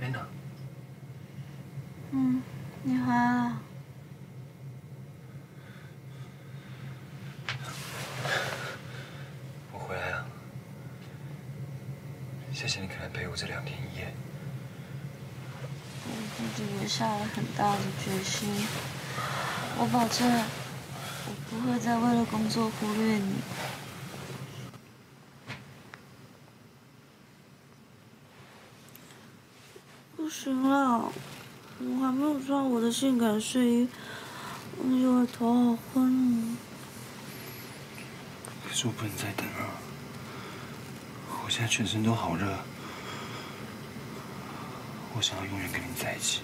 琳达。嗯，你回来了。我回来了，谢谢你肯来陪我这2天1夜。我自己也下了很大的决心，我保证，我不会再为了工作忽略你。 不行了，我还没有穿我的性感睡衣，我觉得头好昏。可是我不能再等了，我现在全身都好热，我想要永远跟你在一起。